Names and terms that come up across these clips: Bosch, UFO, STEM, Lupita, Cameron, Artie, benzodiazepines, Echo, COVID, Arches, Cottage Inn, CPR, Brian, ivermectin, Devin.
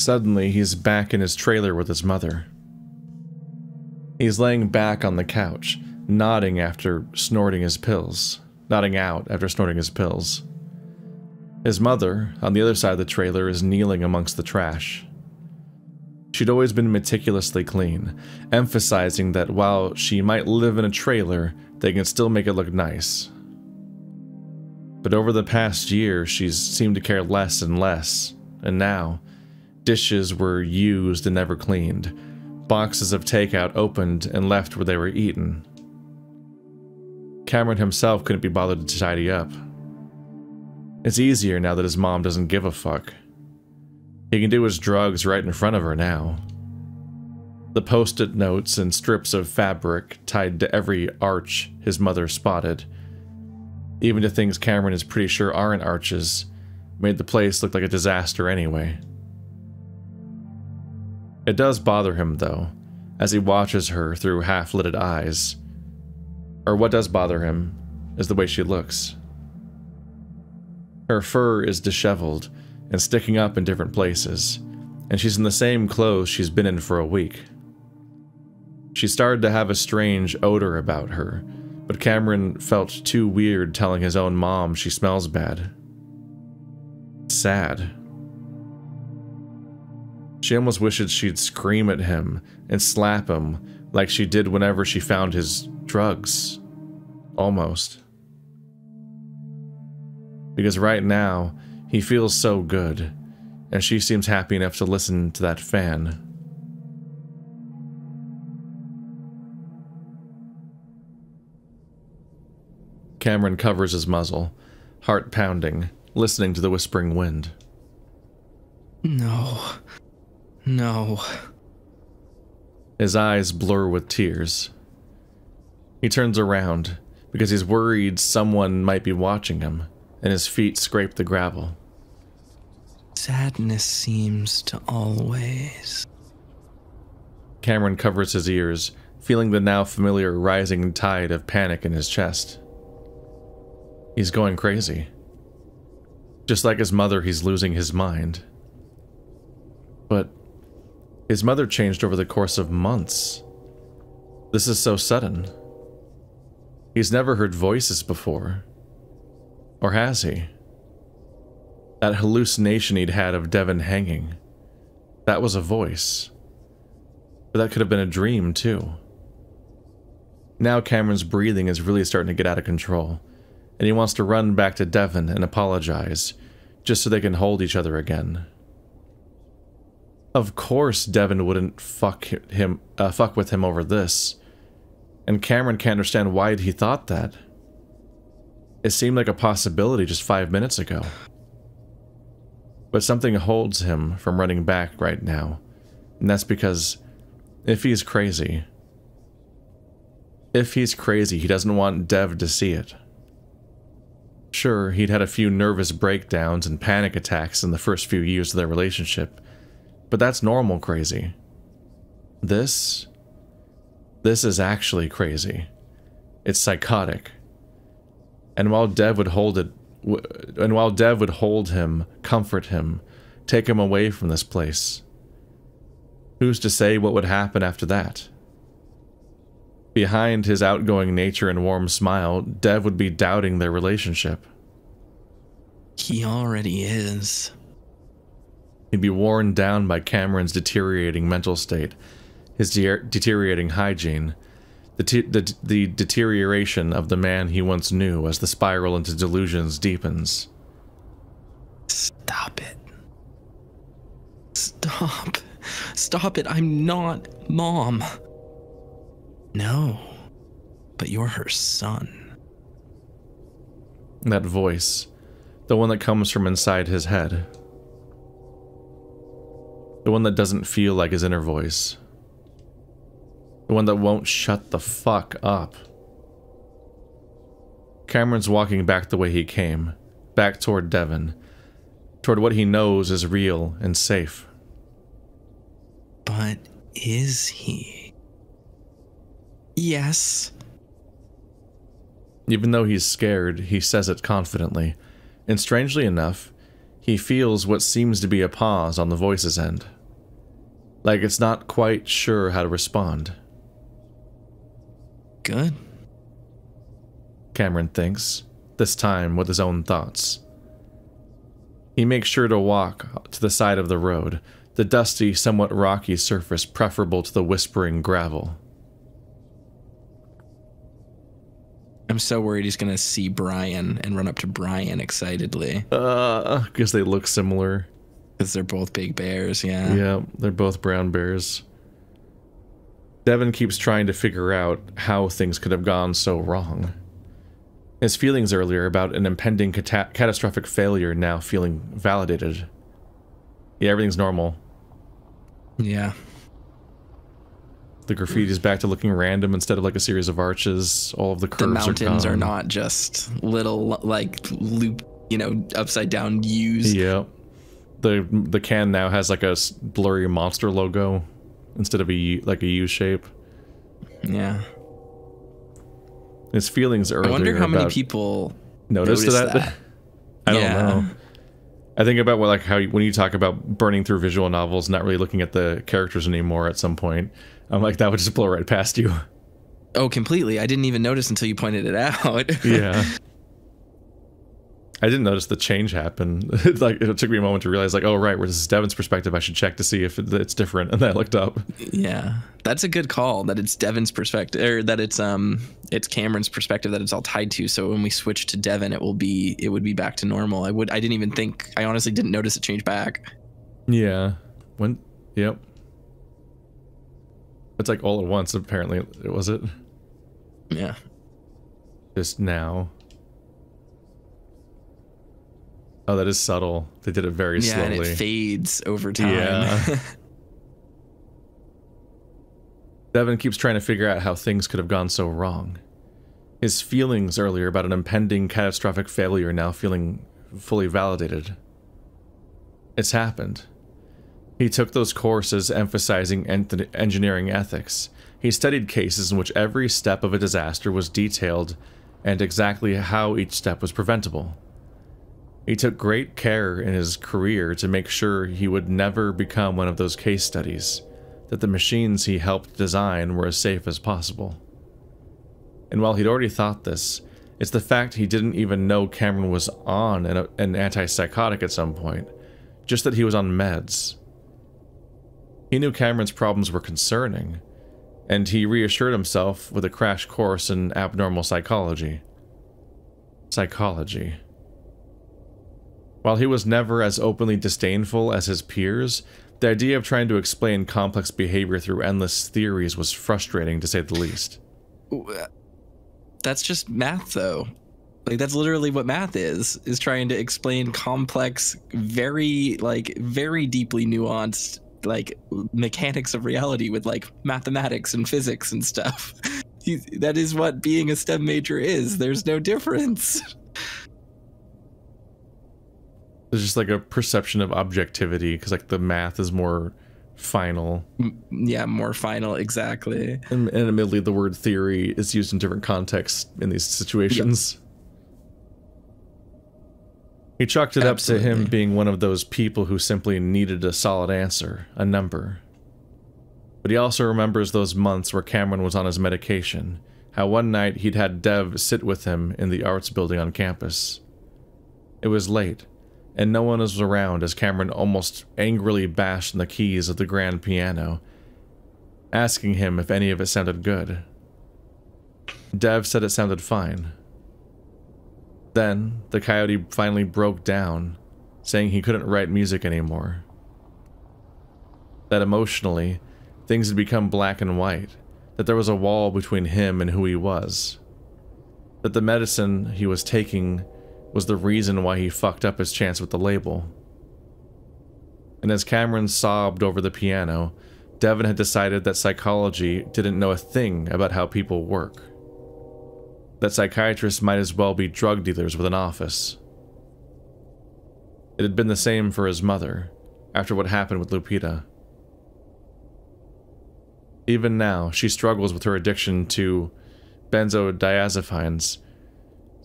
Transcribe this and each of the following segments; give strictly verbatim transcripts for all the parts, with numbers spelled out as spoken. Suddenly, he's back in his trailer with his mother. He's laying back on the couch, nodding after snorting his pills. Nodding out after snorting his pills. His mother, on the other side of the trailer, is kneeling amongst the trash. She'd always been meticulously clean, emphasizing that while she might live in a trailer, they can still make it look nice. But over the past year, she's seemed to care less and less, and now, dishes were used and never cleaned, boxes of takeout opened and left where they were eaten. Cameron himself couldn't be bothered to tidy up. It's easier now that his mom doesn't give a fuck. He can do his drugs right in front of her now. The post-it notes and strips of fabric tied to every arch his mother spotted, even to things Cameron is pretty sure aren't arches, made the place look like a disaster anyway. It does bother him, though, as he watches her through half-lidded eyes. Or what does bother him is the way she looks. Her fur is disheveled and sticking up in different places, and she's in the same clothes she's been in for a week. She started to have a strange odor about her, but Cameron felt too weird telling his own mom she smells bad. Sad. She almost wishes she'd scream at him and slap him like she did whenever she found his drugs. Almost. Because right now, he feels so good, and she seems happy enough to listen to that fan. Cameron covers his muzzle, heart pounding, listening to the whispering wind. No. No. His eyes blur with tears. He turns around because he's worried someone might be watching him, and his feet scrape the gravel. Sadness seems to always... Cameron covers his ears, feeling the now familiar rising tide of panic in his chest. He's going crazy. Just like his mother, he's losing his mind. But his mother changed over the course of months. This is so sudden. He's never heard voices before. Or has he? That hallucination he'd had of Devin hanging. That was a voice. But that could have been a dream, too. Now Cameron's breathing is really starting to get out of control, and he wants to run back to Devin and apologize, just so they can hold each other again. Of course Devin wouldn't fuck him, uh, fuck with him over this, and Cameron can't understand why he thought that. It seemed like a possibility just five minutes ago. But something holds him from running back right now, and that's because if he's crazy, if he's crazy, he doesn't want Dev to see it. Sure, he'd had a few nervous breakdowns and panic attacks in the first few years of their relationship, but that's normal crazy. This... This is actually crazy. It's psychotic. And while Dev would hold it, and while Dev would hold him, comfort him, take him away from this place, who's to say what would happen after that? Behind his outgoing nature and warm smile, Dev would be doubting their relationship. He already is. He'd be worn down by Cameron's deteriorating mental state, his de deteriorating hygiene, The, the, the deterioration of the man he once knew as the spiral into delusions deepens. Stop it. Stop. Stop it. I'm not Mom. No, but you're her son. That voice, the one that comes from inside his head. The one that doesn't feel like his inner voice. The one that won't shut the fuck up. Cameron's walking back the way he came, back toward Devin, toward what he knows is real and safe. But is he? Yes. Even though he's scared, he says it confidently, and strangely enough, he feels what seems to be a pause on the voice's end. Like it's not quite sure how to respond. Good, Cameron thinks, this time with his own thoughts. He makes sure to walk to the side of the road, the dusty, somewhat rocky surface preferable to the whispering gravel. I'm so worried he's going to see Brian and run up to Brian excitedly. Uh, because they look similar. Because they're both big bears, yeah. Yeah, they're both brown bears. Devin keeps trying to figure out how things could have gone so wrong. His feelings earlier about an impending cata catastrophic failure now feeling validated. Yeah, everything's normal. Yeah. The graffiti is back to looking random instead of like a series of arches. All of the curves are gone. The mountains are, are not just little like loop, you know, upside down U's. Yeah. The the can now has like a blurry monster logo instead of a like a U shape. Yeah. His feelings earlier. I wonder how many people noticed that. that. I don't yeah. know. I think about what like how when you talk about burning through visual novels, not really looking at the characters anymore. At some point, I'm like that would just blow right past you. Oh, completely! I didn't even notice until you pointed it out. Yeah. I didn't notice the change happen. Like it took me a moment to realize, like, oh right, where this is Devin's perspective. I should check to see if it's different. And then I looked up. Yeah, that's a good call. That it's Devin's perspective, or that it's um, it's Cameron's perspective that it's all tied to. So when we switch to Devin, it will be it would be back to normal. I would I didn't even think. I honestly didn't notice it change back. Yeah. When? Yep. It's like all at once. Apparently, it was it. Yeah. Just now. Oh, that is subtle. They did it very yeah, slowly. Yeah, and it fades over time. Yeah. Devin keeps trying to figure out how things could have gone so wrong. His feelings earlier about an impending catastrophic failure now feeling fully validated. It's happened. He took those courses emphasizing en- engineering ethics. He studied cases in which every step of a disaster was detailed and exactly how each step was preventable. He took great care in his career to make sure he would never become one of those case studies, that the machines he helped design were as safe as possible. And while he'd already thought this, it's the fact he didn't even know Cameron was on an, an antipsychotic at some point, just that he was on meds. He knew Cameron's problems were concerning, and he reassured himself with a crash course in abnormal psychology. Psychology. While he was never as openly disdainful as his peers, the idea of trying to explain complex behavior through endless theories was frustrating, to say the least. That's just math, though. Like, that's literally what math is, is trying to explain complex, very, like, very deeply nuanced, like, mechanics of reality with, like, mathematics and physics and stuff. That is what being a STEM major is. There's no difference. There's just like a perception of objectivity because like the math is more final. Yeah, more final, exactly. And, and admittedly, the word theory is used in different contexts in these situations. Yep. He chalked it Absolutely. up to him being one of those people who simply needed a solid answer, a number. But he also remembers those months where Cameron was on his medication, how one night he'd had Dev sit with him in the arts building on campus. It was late, and no one was around as Cameron almost angrily bashed on the keys of the grand piano, asking him if any of it sounded good. Dev said it sounded fine. Then, the coyote finally broke down, saying he couldn't write music anymore. That emotionally, things had become black and white, that there was a wall between him and who he was. That the medicine he was taking was the reason why he fucked up his chance with the label. And as Cameron sobbed over the piano, Devin had decided that psychology didn't know a thing about how people work. That psychiatrists might as well be drug dealers with an office. It had been the same for his mother, after what happened with Lupita. Even now, she struggles with her addiction to benzodiazepines,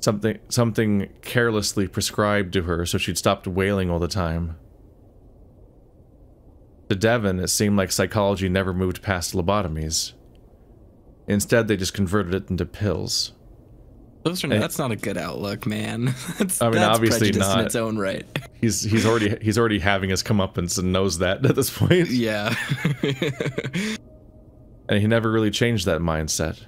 Something, something carelessly prescribed to her, so she'd stopped wailing all the time. To Devin, it seemed like psychology never moved past lobotomies. Instead, they just converted it into pills. Those are not, that's not a good outlook, man. That's, I mean, that's obviously not. In its own right. He's he's already he's already having his comeuppance and knows that at this point. Yeah. And he never really changed that mindset,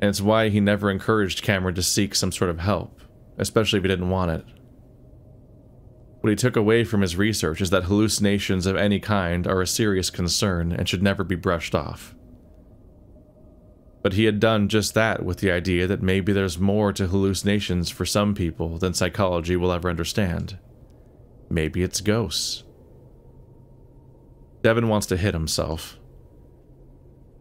and it's why he never encouraged Cameron to seek some sort of help, especially if he didn't want it. What he took away from his research is that hallucinations of any kind are a serious concern and should never be brushed off. But he had done just that with the idea that maybe there's more to hallucinations for some people than psychology will ever understand. Maybe it's ghosts. Devin wants to hit himself.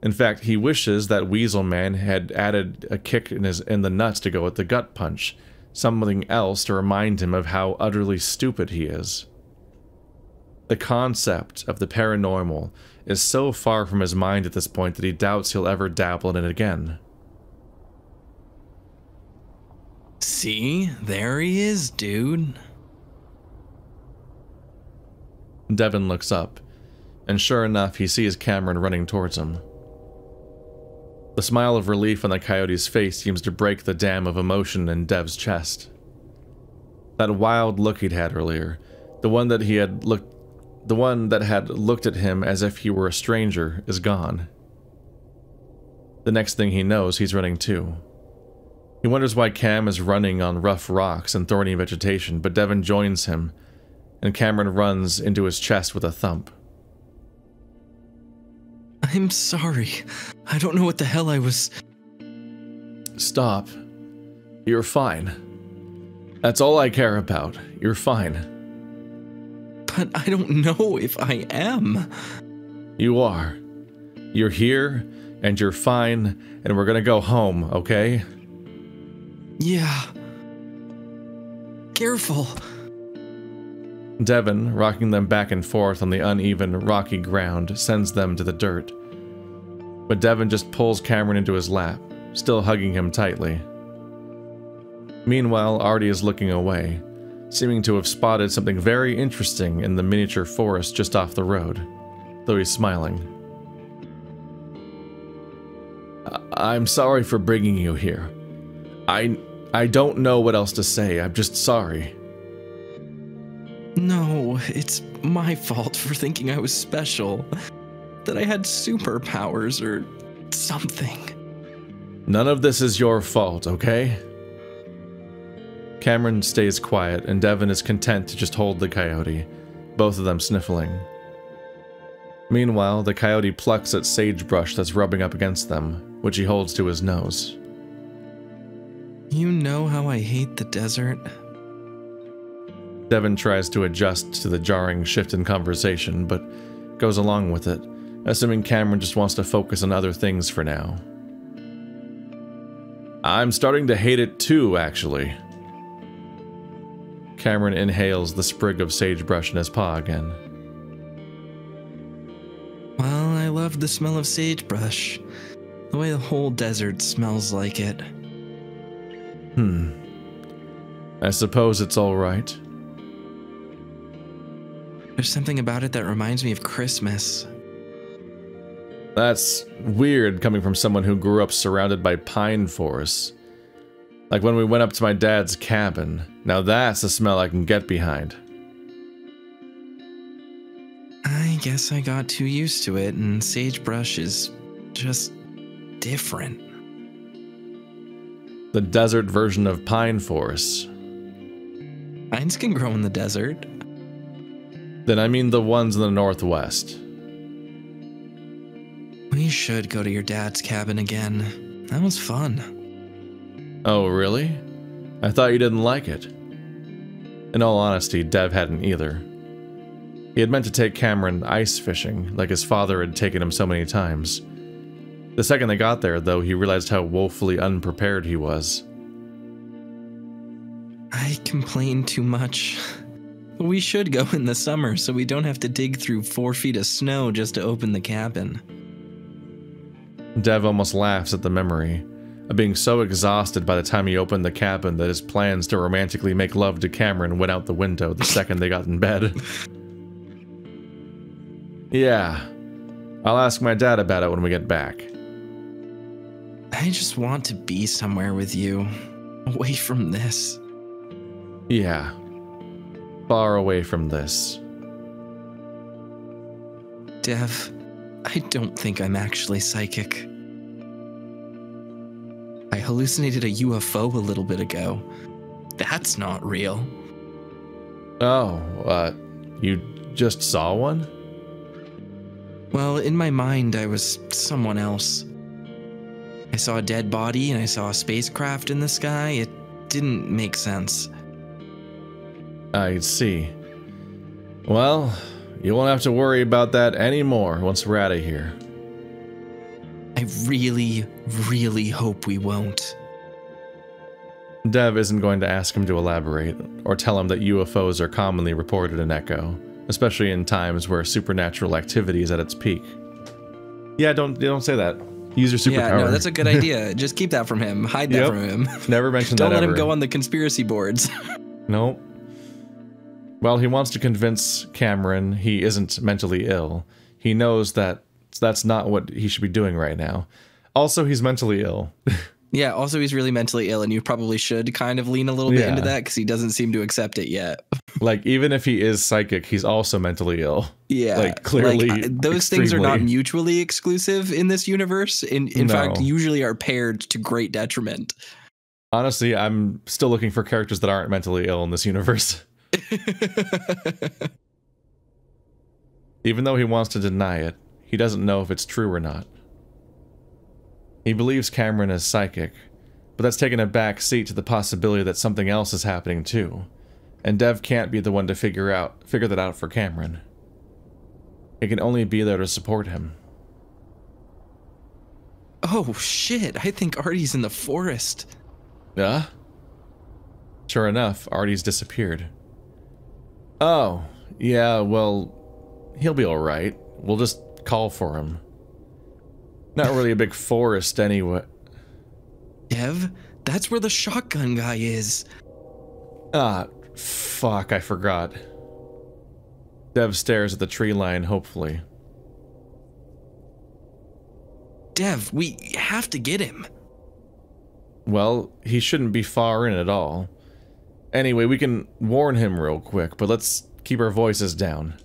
In fact, he wishes that Weasel Man had added a kick in, his, in the nuts to go with the gut punch, something else to remind him of how utterly stupid he is. The concept of the paranormal is so far from his mind at this point that he doubts he'll ever dabble in it again. See? There he is, dude. Devin looks up, and sure enough, he sees Cameron running towards him. The smile of relief on the coyote's face seems to break the dam of emotion in Dev's chest. That wild look he'd had earlier, the one that he had looked The one that had looked at him as if he were a stranger is gone. The next thing he knows, he's running too. He wonders why Cam is running on rough rocks and thorny vegetation, but Devin joins him, and Cameron runs into his chest with a thump. I'm sorry. I don't know what the hell I was... Stop. You're fine. That's all I care about. You're fine. But I don't know if I am. You are. You're here, and you're fine, and we're gonna go home, okay? Yeah. Careful. Devin, rocking them back and forth on the uneven, rocky ground, sends them to the dirt. But Devin just pulls Cameron into his lap, still hugging him tightly. Meanwhile, Artie is looking away, seeming to have spotted something very interesting in the miniature forest just off the road, though he's smiling. I I'm sorry for bringing you here. I I don't know what else to say. I'm just sorry. No, it's my fault for thinking I was special, that I had superpowers or something. None of this is your fault, okay? Cameron stays quiet, and Devin is content to just hold the coyote, both of them sniffling. Meanwhile, the coyote plucks at sagebrush that's rubbing up against them, which he holds to his nose. You know how I hate the desert. Devin tries to adjust to the jarring shift in conversation, but goes along with it, assuming Cameron just wants to focus on other things for now. I'm starting to hate it too, actually. Cameron inhales the sprig of sagebrush in his paw again. Well, I love the smell of sagebrush. The way the whole desert smells like it. Hmm. I suppose it's all right. There's something about it that reminds me of Christmas. That's weird coming from someone who grew up surrounded by pine forests. Like when we went up to my dad's cabin. Now that's a smell I can get behind. I guess I got too used to it, and sagebrush is just different. The desert version of pine forests. Pines can grow in the desert. Then I mean the ones in the northwest. We should go to your dad's cabin again. That was fun. Oh, really? I thought you didn't like it. In all honesty, Dev hadn't either. He had meant to take Cameron ice fishing, like his father had taken him so many times. The second they got there, though, he realized how woefully unprepared he was. I complain too much. We should go in the summer so we don't have to dig through four feet of snow just to open the cabin. Dev almost laughs at the memory of being so exhausted by the time he opened the cabin that his plans to romantically make love to Cameron went out the window the second they got in bed. Yeah, I'll ask my dad about it when we get back. I just want to be somewhere with you, away from this. Yeah, far away from this. Dev, I don't think I'm actually psychic. I hallucinated a U F O a little bit ago. That's not real. Oh, uh, you just saw one? Well, in my mind, I was someone else. I saw a dead body and I saw a spacecraft in the sky. It didn't make sense. I see. Well, you won't have to worry about that anymore once we're out of here. I really, really hope we won't. Dev isn't going to ask him to elaborate, or tell him that U F Os are commonly reported in Echo, especially in times where supernatural activity is at its peak. Yeah, don't don't say that. Use your superpower. Yeah, no, that's a good idea. Just keep that from him. Hide that yep. from him. Never mention that ever. Don't let him go on the conspiracy boards. Nope. While he wants to convince Cameron he isn't mentally ill, he knows that that's not what he should be doing right now. Also, he's mentally ill. Yeah, also he's really mentally ill, and you probably should kind of lean a little bit yeah. into that, because he doesn't seem to accept it yet. Like, even if he is psychic, he's also mentally ill. Yeah. Like, clearly. Like, uh, those extremely. things are not mutually exclusive in this universe. In, in no. fact, usually are paired to great detriment. Honestly, I'm still looking for characters that aren't mentally ill in this universe. Even though he wants to deny it, he doesn't know if it's true or not. He believes Cameron is psychic, but that's taken a back seat to the possibility that something else is happening too, and Dev can't be the one to figure out figure that out for Cameron. He can only be there to support him. Oh shit, I think Artie's in the forest. Huh? Sure enough, Artie's disappeared. Oh, yeah, well, he'll be alright. We'll just call for him. Not really a big forest anyway. Dev, that's where the shotgun guy is. Ah, fuck, I forgot. Dev stares at the tree line hopefully. Dev, we have to get him. Well, he shouldn't be far in at all. Anyway, we can warn him real quick, but let's keep our voices down.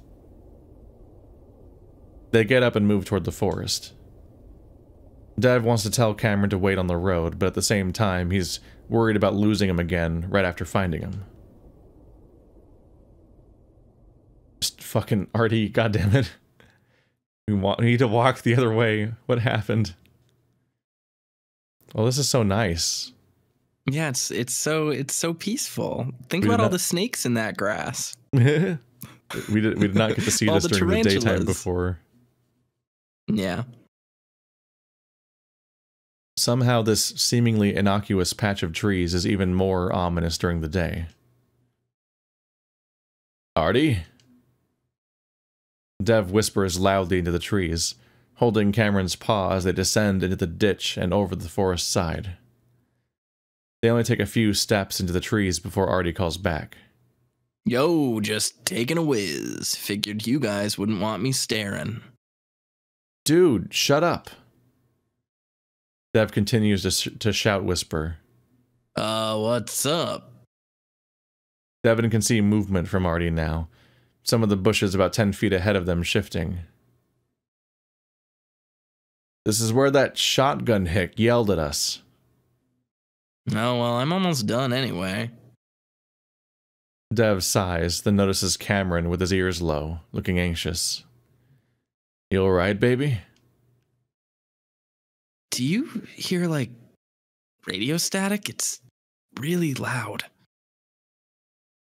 They get up and move toward the forest. Dev wants to tell Cameron to wait on the road, but at the same time, he's worried about losing him again right after finding him. Just fucking Artie, goddammit. We, want, we need to walk the other way. What happened? Well, this is so nice. Yeah, it's it's so it's so peaceful. Think we about all the snakes in that grass. we did we did not get to see this the during the daytime before. Yeah. Somehow this seemingly innocuous patch of trees is even more ominous during the day. Artie? Dev whispers loudly into the trees, holding Cameron's paw as they descend into the ditch and over the forest side. They only take a few steps into the trees before Artie calls back. Yo, just taking a whiz. Figured you guys wouldn't want me staring. Dude, shut up. Dev continues to, sh to shout whisper. Uh, what's up? Devin can see movement from Artie now. Some of the bushes about ten feet ahead of them shifting. This is where that shotgun hick yelled at us. Oh, well, I'm almost done anyway. Dev sighs, then notices Cameron with his ears low, looking anxious. You alright, baby? Do you hear, like, radio static? It's really loud.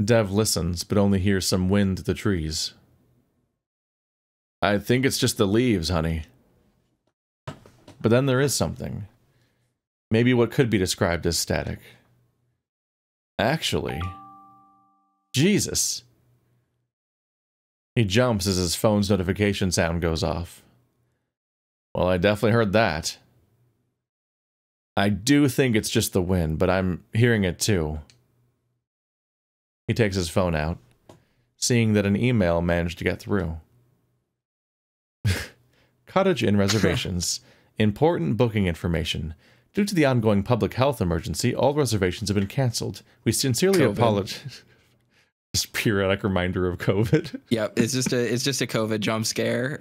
Dev listens, but only hears some wind through the trees. I think it's just the leaves, honey. But then there is something. Maybe what could be described as static. Actually... Jesus! He jumps as his phone's notification sound goes off. Well, I definitely heard that. I do think it's just the wind, but I'm hearing it too. He takes his phone out, seeing that an email managed to get through. Cottage Inn reservations. Important booking information. Due to the ongoing public health emergency, all reservations have been cancelled. We sincerely apologize. Just periodic reminder of COVID. Yep, it's just a it's just a COVID jump scare.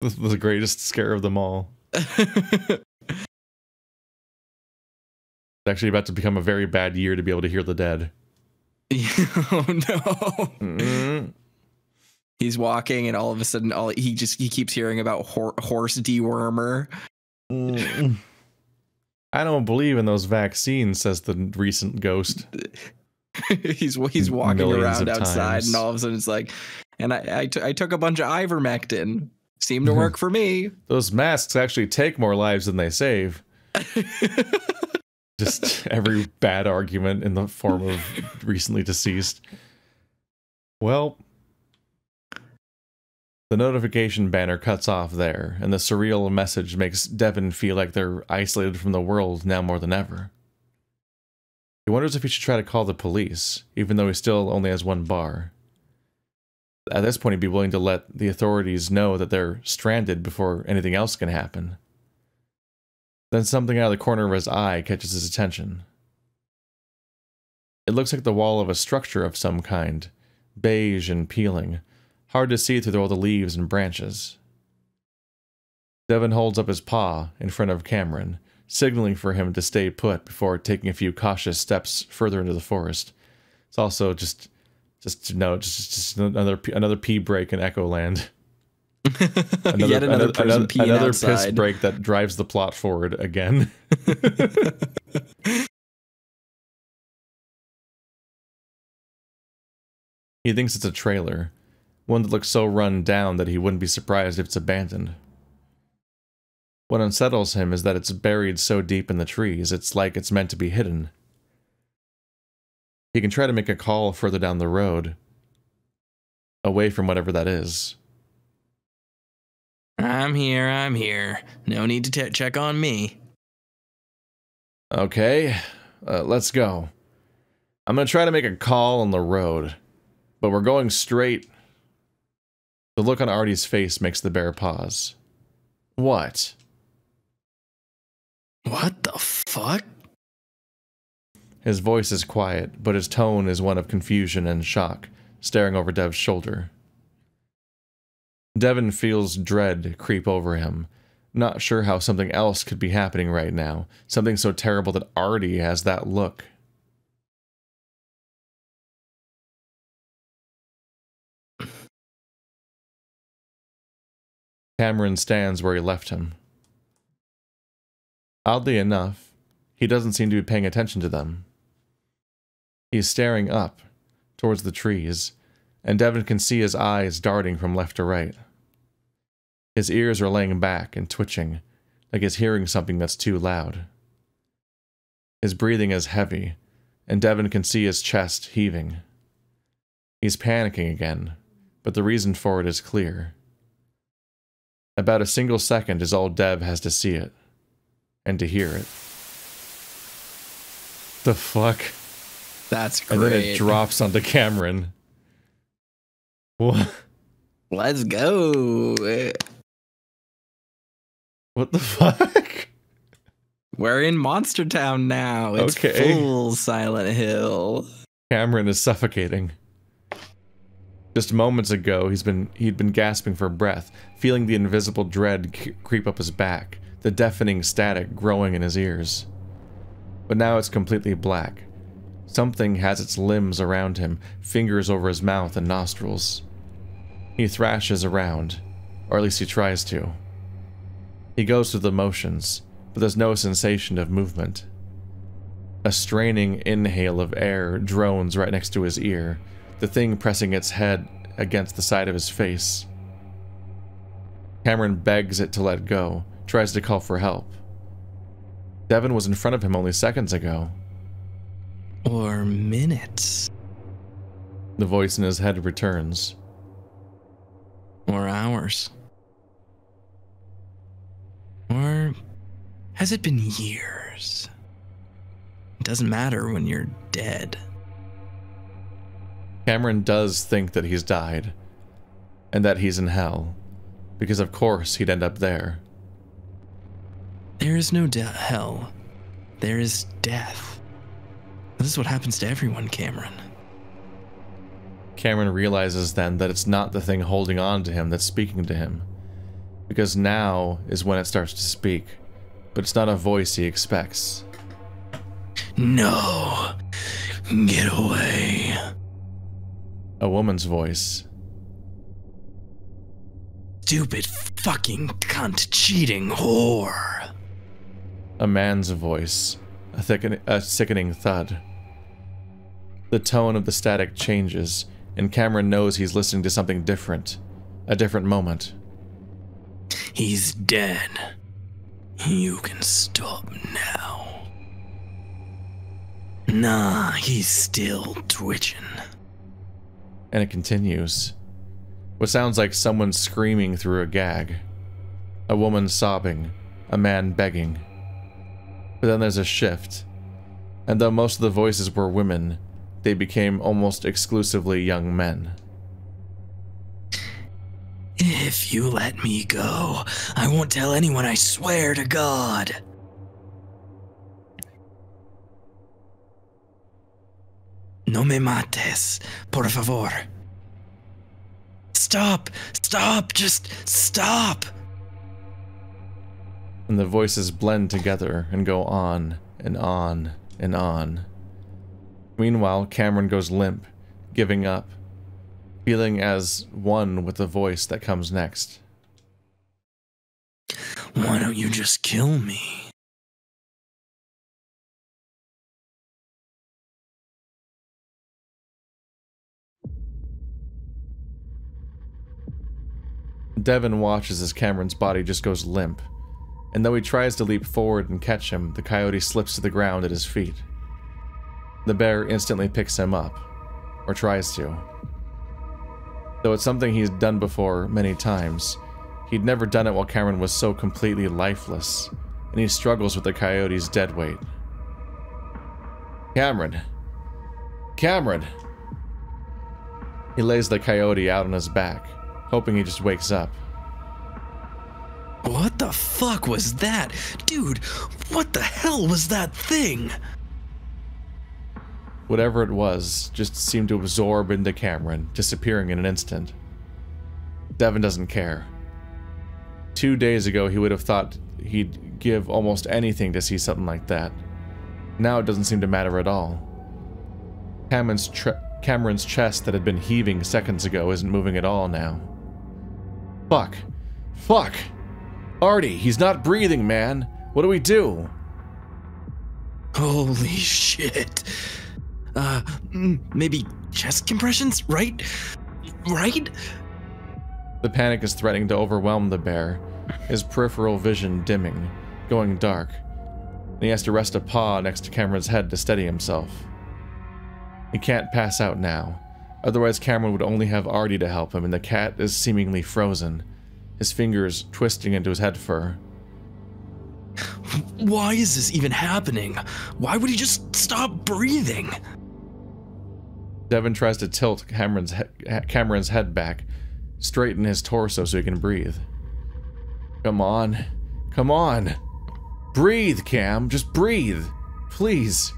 The greatest scare of them all. It's actually about to become a very bad year to be able to hear the dead. Oh no. Mm-hmm. He's walking and all of a sudden all he just he keeps hearing about hor horse dewormer. Mm. I don't believe in those vaccines, says the recent ghost. he's he's walking Millions around outside times. And all of a sudden it's like, and I, I, t I took a bunch of ivermectin. Seemed to work for me. Those masks actually take more lives than they save. Just every bad argument in the form of recently deceased. Well, the notification banner cuts off there, and the surreal message makes Devin feel like they're isolated from the world now more than ever. He wonders if he should try to call the police, even though he still only has one bar. At this point, he'd be willing to let the authorities know that they're stranded before anything else can happen. Then something out of the corner of his eye catches his attention. It looks like the wall of a structure of some kind, beige and peeling, hard to see through all the leaves and branches. Devin holds up his paw in front of Cameron, signaling for him to stay put before taking a few cautious steps further into the forest. It's also just, just no, just, just another another pee break in Echo Land. Another, Yet another another, person another, another piss break that drives the plot forward again. He thinks it's a trailer. One that looks so run down that he wouldn't be surprised if it's abandoned. What unsettles him is that it's buried so deep in the trees, it's like it's meant to be hidden. He can try to make a call further down the road, away from whatever that is. I'm here, I'm here. No need to t- check on me. Okay, uh, let's go. I'm gonna try to make a call on the road, but we're going straight. The look on Artie's face makes the bear pause. What? What the fuck? His voice is quiet, but his tone is one of confusion and shock, staring over Dev's shoulder. Devin feels dread creep over him, not sure how something else could be happening right now, something so terrible that Artie has that look. Cameron stands where he left him. Oddly enough, he doesn't seem to be paying attention to them. He's staring up, towards the trees, and Devin can see his eyes darting from left to right. His ears are laying back and twitching, like he's hearing something that's too loud. His breathing is heavy, and Devin can see his chest heaving. He's panicking again, but the reason for it is clear. About a single second is all Dev has to see it, and to hear it. The fuck? That's great. And then it drops onto Cameron. What? Let's go. What the fuck? We're in Monster Town now. It's okay. Full Silent Hill. Cameron is suffocating. Just moments ago, he's been, he'd been gasping for breath, feeling the invisible dread creep up his back, the deafening static growing in his ears. But now it's completely black. Something has its limbs around him, fingers over his mouth and nostrils. He thrashes around, or at least he tries to. He goes through the motions, but there's no sensation of movement. A straining inhale of air drones right next to his ear, the thing pressing its head against the side of his face. Cameron begs it to let go, tries to call for help. Devin was in front of him only seconds ago. Or minutes. The voice in his head returns. Or hours. Or Has it been years? It doesn't matter when you're dead. Cameron does think that he's died, and that he's in hell, because of course he'd end up there. There is no de- hell. There is death. This is what happens to everyone, Cameron. Cameron realizes then that it's not the thing holding on to him that's speaking to him, because now is when it starts to speak. But it's not a voice he expects. No! Get away! A woman's voice. Stupid fucking cunt cheating whore! A man's voice. A, thicken a sickening thud. The tone of the static changes, and Cameron knows he's listening to something different. A different moment. He's dead. You can stop now. Nah, he's still twitching. And it continues. What sounds like someone screaming through a gag. A woman sobbing. A man begging. But then there's a shift. And though most of the voices were women, they became almost exclusively young men. If you let me go, I won't tell anyone, I swear to God. No me mates, por favor. Stop! Stop! Just stop! And the voices blend together and go on and on and on. Meanwhile, Cameron goes limp, giving up. Feeling as one with the voice that comes next. Why don't you just kill me? Devin watches as Cameron's body just goes limp, and though he tries to leap forward and catch him, the coyote slips to the ground at his feet. The bear instantly picks him up, or tries to. Though it's something he's done before many times, he'd never done it while Cameron was so completely lifeless, and he struggles with the coyote's dead weight. Cameron. Cameron! He lays the coyote out on his back, hoping he just wakes up. What the fuck was that? Dude, what the hell was that thing? Whatever it was, just seemed to absorb into Cameron, disappearing in an instant. Devin doesn't care. Two days ago, he would have thought he'd give almost anything to see something like that. Now it doesn't seem to matter at all. Cameron's, Cameron's chest that had been heaving seconds ago isn't moving at all now. Fuck. Fuck! Artie, he's not breathing, man! What do we do? Holy shit. Uh, maybe chest compressions, right? Right? The panic is threatening to overwhelm the bear, his peripheral vision dimming, going dark, and he has to rest a paw next to Cameron's head to steady himself. He can't pass out now, otherwise Cameron would only have Artie to help him, and the cat is seemingly frozen, his fingers twisting into his head fur. Why is this even happening? Why would he just stop breathing? Devin tries to tilt Cameron's, he Cameron's head back, straighten his torso so he can breathe. Come on. Come on. Breathe, Cam. Just breathe. Please.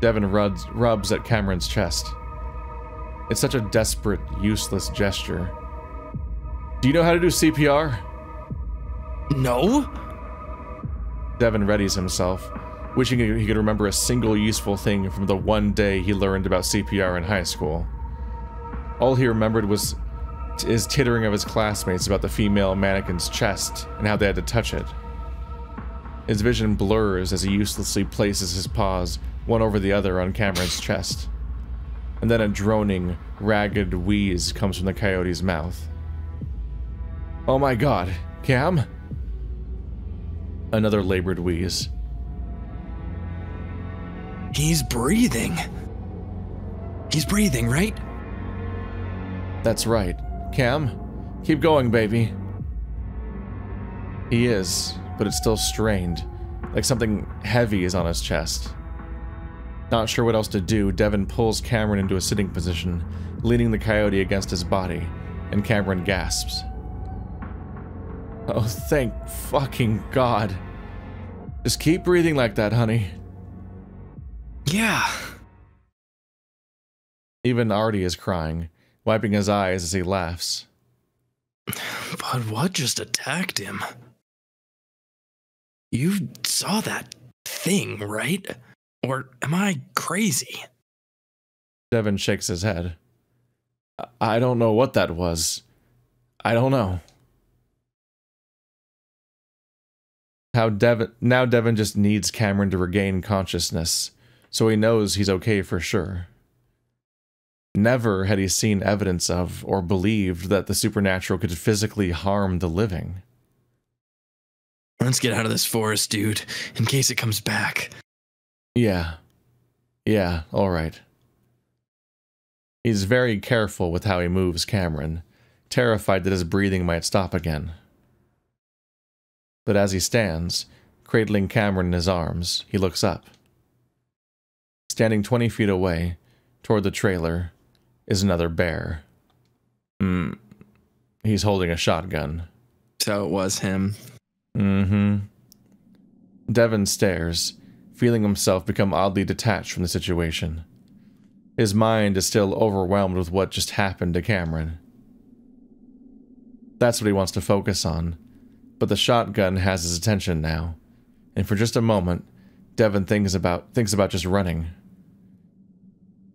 Devin rubs, rubs at Cameron's chest. It's such a desperate, useless gesture. Do you know how to do C P R? No. Devin readies himself, wishing he could remember a single useful thing from the one day he learned about C P R in high school. All he remembered was his tittering of his classmates about the female mannequin's chest and how they had to touch it. His vision blurs as he uselessly places his paws one over the other on Cameron's chest. And then a droning, ragged wheeze comes from the coyote's mouth. Oh my God, Cam? Another labored wheeze. He's breathing. He's breathing, right? That's right. Cam, keep going, baby. He is, but it's still strained, like something heavy is on his chest. Not sure what else to do, Devin pulls Cameron into a sitting position, leaning the coyote against his body, and Cameron gasps. Oh, thank fucking God. Just keep breathing like that, honey. Yeah. Even Artie is crying, wiping his eyes as he laughs. But what just attacked him? You saw that thing, right? Or am I crazy? Devin shakes his head. I don't know what that was. I don't know. How Devin, now Devin just needs Cameron to regain consciousness, so he knows he's okay for sure. Never had he seen evidence of or believed that the supernatural could physically harm the living. Let's get out of this forest, dude, in case it comes back. Yeah. Yeah, all right. He's very careful with how he moves Cameron, terrified that his breathing might stop again. But as he stands, cradling Cameron in his arms, he looks up. Standing twenty feet away, toward the trailer, is another bear. Mm. He's holding a shotgun. So it was him. Mm-hmm. Devin stares, feeling himself become oddly detached from the situation. His mind is still overwhelmed with what just happened to Cameron. That's what he wants to focus on. But the shotgun has his attention now, and for just a moment, Devin thinks about thinks about just running.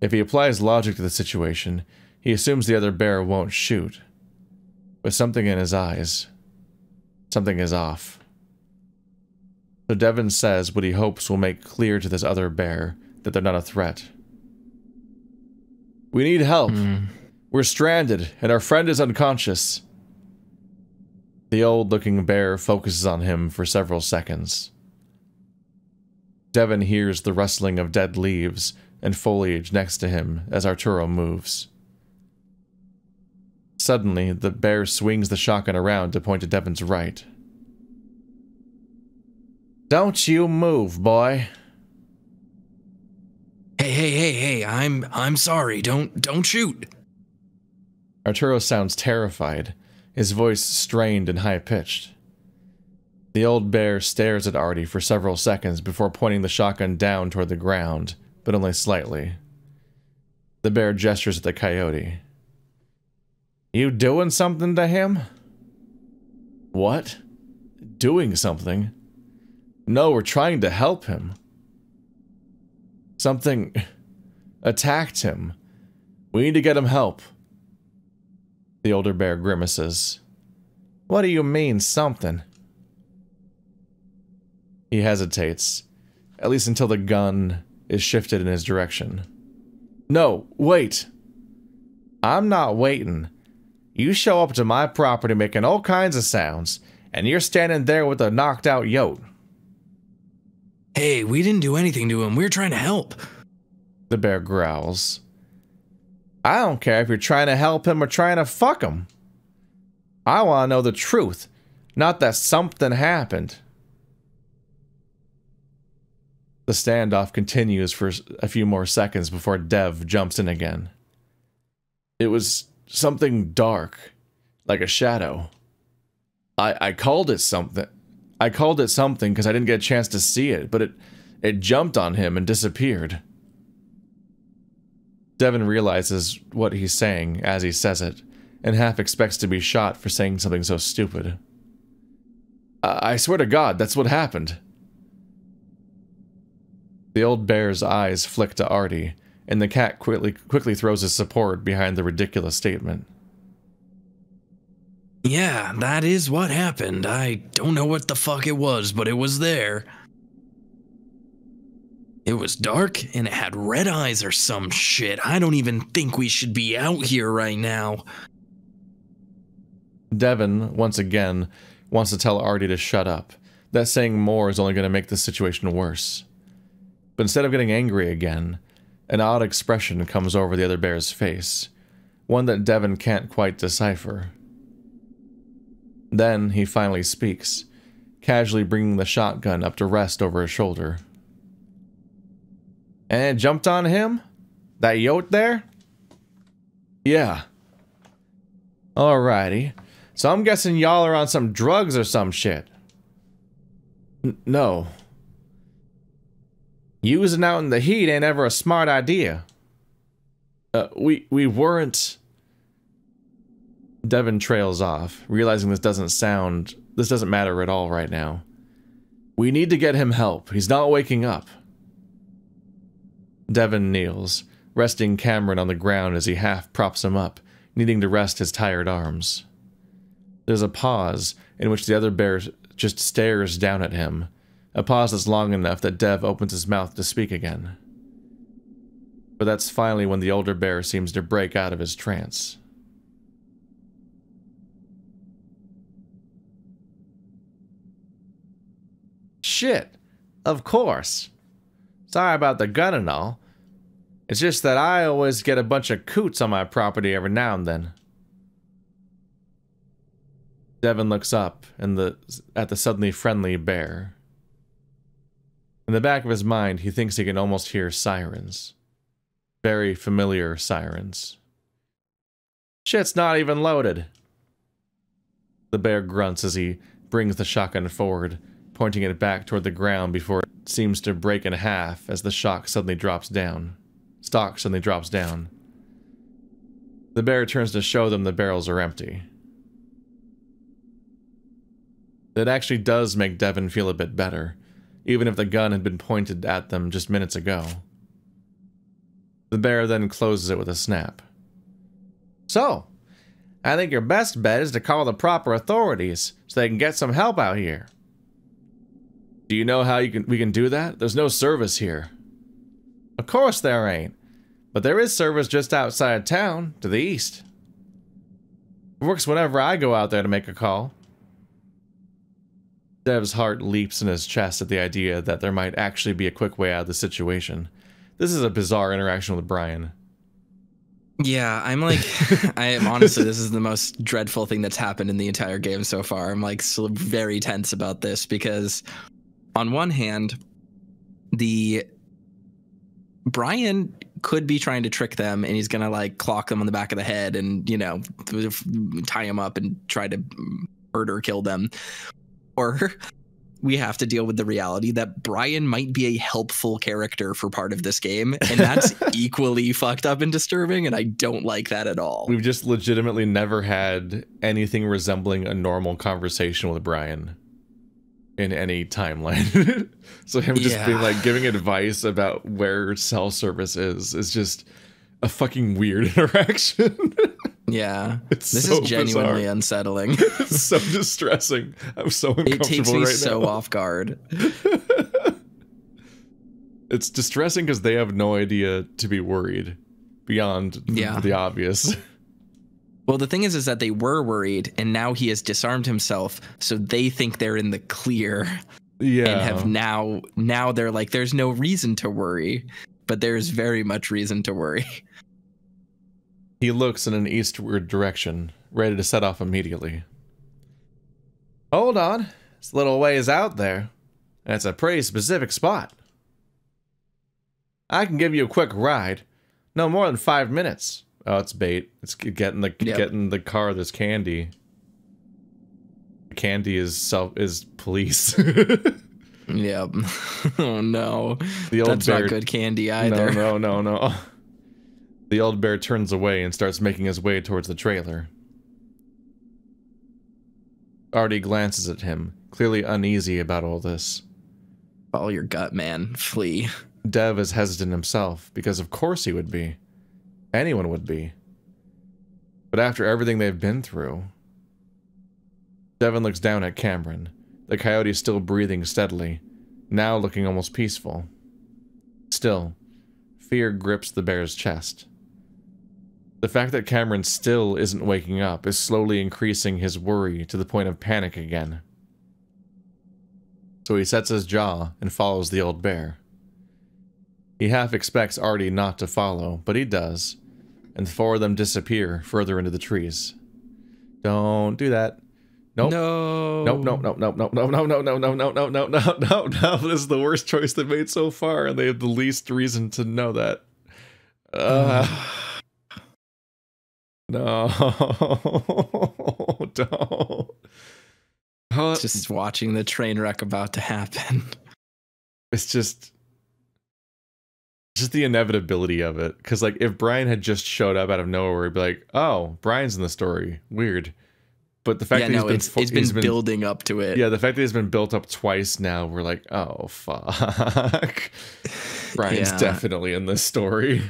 If he applies logic to the situation, he assumes the other bear won't shoot, but something in his eyes, something is off. So Devin says what he hopes will make clear to this other bear that they're not a threat. We need help. Mm. We're stranded, and our friend is unconscious. The old-looking bear focuses on him for several seconds. Devin hears the rustling of dead leaves and foliage next to him as Arturo moves. Suddenly, the bear swings the shotgun around to point to Devin's right. Don't you move, boy. Hey, hey, hey, hey, I'm I'm sorry. Don't don't shoot. Arturo sounds terrified, his voice strained and high-pitched. The old bear stares at Artie for several seconds before pointing the shotgun down toward the ground, but only slightly. The bear gestures at the coyote. You doing something to him? What? Doing something? No, we're trying to help him. Something attacked him. We need to get him help. The older bear grimaces. What do you mean, something? He hesitates, at least until the gun is shifted in his direction. No, wait! I'm not waiting. You show up to my property making all kinds of sounds, and you're standing there with a knocked out yote. Hey, we didn't do anything to him. We were trying to help. The bear growls. I don't care if you're trying to help him or trying to fuck him. I want to know the truth, not that something happened. The standoff continues for a few more seconds before Dev jumps in again. It was something dark, like a shadow. I, I called it something. I called it something because I didn't get a chance to see it, but it, it jumped on him and disappeared. Devin realizes what he's saying as he says it, and half expects to be shot for saying something so stupid. I, I swear to God, that's what happened. The old bear's eyes flick to Artie, and the cat quickly, quickly throws his support behind the ridiculous statement. Yeah, that is what happened. I don't know what the fuck it was, but it was there. It was dark, and it had red eyes or some shit. I don't even think we should be out here right now. Devin, once again, wants to tell Artie to shut up. That saying more is only going to make the situation worse. But instead of getting angry again, an odd expression comes over the other bear's face, one that Devin can't quite decipher. Then he finally speaks, casually bringing the shotgun up to rest over his shoulder. And it jumped on him? That yote there? Yeah. Alrighty. So I'm guessing y'all are on some drugs or some shit. N- no. Using out in the heat ain't ever a smart idea. Uh, we, we weren't... Devin trails off, realizing this doesn't sound... This doesn't matter at all right now. We need to get him help. He's not waking up. Devin kneels, resting Cameron on the ground as he half props him up, needing to rest his tired arms. There's a pause in which the other bear just stares down at him, a pause that's long enough that Dev opens his mouth to speak again. But that's finally when the older bear seems to break out of his trance. Shit, of course. Sorry about the gun and all. It's just that I always get a bunch of coots on my property every now and then. Devin looks up and the at the suddenly friendly bear. In the back of his mind, he thinks he can almost hear sirens. Very familiar sirens. Shit's not even loaded. The bear grunts as he brings the shotgun forward, pointing it back toward the ground before it seems to break in half as the shock suddenly drops down. Stock suddenly drops down. The bear turns to show them the barrels are empty. That actually does make Devin feel a bit better, even if the gun had been pointed at them just minutes ago. The bear then closes it with a snap. So, I think your best bet is to call the proper authorities so they can get some help out here. Do you know how you can, we can do that? There's no service here. Of course there ain't. But there is service just outside of town, to the east. It works whenever I go out there to make a call. Dev's heart leaps in his chest at the idea that there might actually be a quick way out of the situation. This is a bizarre interaction with Brian. Yeah, I'm like, I am honestly, this is the most dreadful thing that's happened in the entire game so far. I'm like so very tense about this because... On one hand, the Brian could be trying to trick them and he's going to like clock them on the back of the head and, you know, tie them up and try to murder or kill them. Or we have to deal with the reality that Brian might be a helpful character for part of this game. And that's equally fucked up and disturbing. And I don't like that at all. We've just legitimately never had anything resembling a normal conversation with Brian. In any timeline. So him just yeah. being like giving advice about where cell service is is just a fucking weird interaction. Yeah. It's this so is genuinely bizarre. Unsettling. It's so distressing. I'm so uncomfortable right now. It takes me right so now. off guard. It's distressing because they have no idea to be worried beyond yeah. the obvious. Well, the thing is, is that they were worried and now he has disarmed himself. So they think they're in the clear yeah. and have now now they're like, there's no reason to worry, but there's very much reason to worry. He looks in an eastward direction, ready to set off immediately. Hold on. It's a little ways out there. That's a pretty specific spot. I can give you a quick ride. No more than five minutes. Oh, it's bait. It's getting the yep. getting the car. There's candy. Candy is self is police. Yep. Oh no. The old That's bear, not good candy either. No, no, no, no. The old bear turns away and starts making his way towards the trailer. Artie glances at him, clearly uneasy about all this. Follow your gut, man. Flee. Dev is hesitant himself because, of course, he would be. Anyone would be. But after everything they've been through... Devin looks down at Cameron. The coyote is still breathing steadily, now looking almost peaceful. Still, fear grips the bear's chest. The fact that Cameron still isn't waking up is slowly increasing his worry to the point of panic again. So he sets his jaw and follows the old bear. He half expects Artie not to follow, but he does. And the four of them disappear further into the trees. Don't do that. No. No. No, no, no, no, no, no, no, no, no, no, no, no, no, no, no, no. This is the worst choice they've made so far, and they have the least reason to know that. Uh, no. Don't. Huh? Just watching the train wreck about to happen. It's just... just the inevitability of it, because like if Brian had just showed up out of nowhere, he'd be like, "Oh, Brian's in the story, weird." But the fact yeah, that he's no, been it's, it's he's been building been, up to it. Yeah, the fact that he's been built up twice now, we're like, "Oh fuck, Brian's yeah. definitely in this story."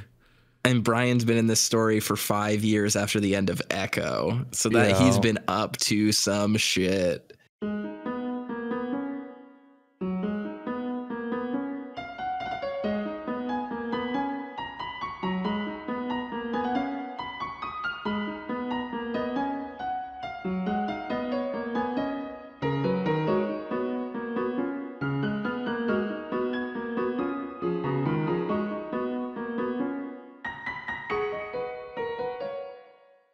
And Brian's been in this story for five years after the end of Echo, so that yeah. he's been up to some shit.